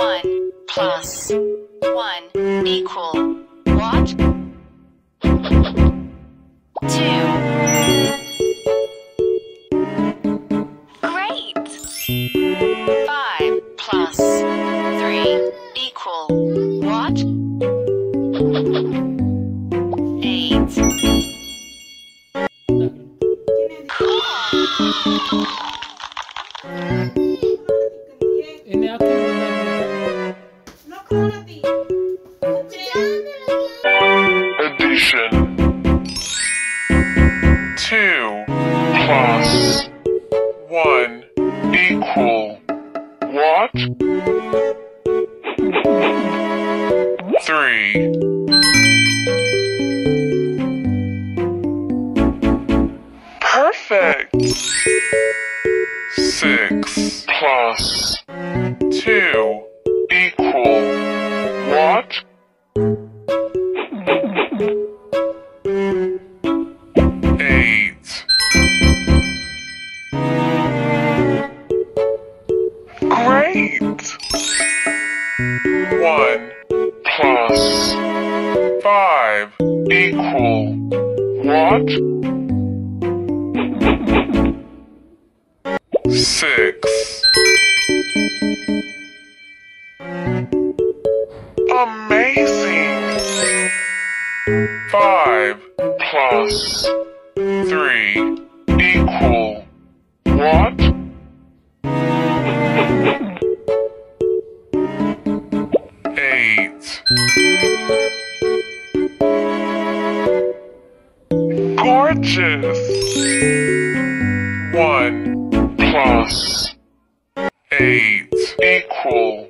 One plus eight equals